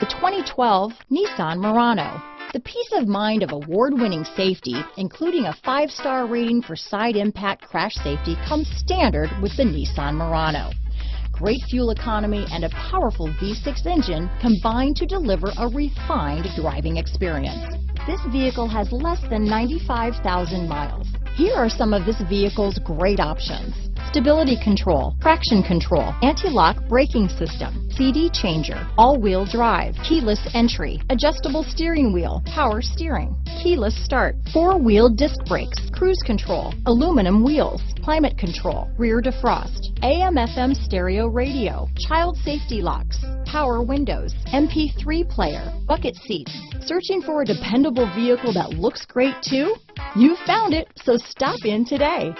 The 2012 Nissan Murano. The peace of mind of award-winning safety, including a 5-star rating for side impact crash safety, comes standard with the Nissan Murano. Great fuel economy and a powerful V6 engine combine to deliver a refined driving experience. This vehicle has less than 95,000 miles. Here are some of this vehicle's great options: stability control, traction control, anti-lock braking system, CD changer, all-wheel drive, keyless entry, adjustable steering wheel, power steering, keyless start, four-wheel disc brakes, cruise control, aluminum wheels, climate control, rear defrost, AM/FM stereo radio, child safety locks, power windows, MP3 player, bucket seats. Searching for a dependable vehicle that looks great too? You found it, so stop in today.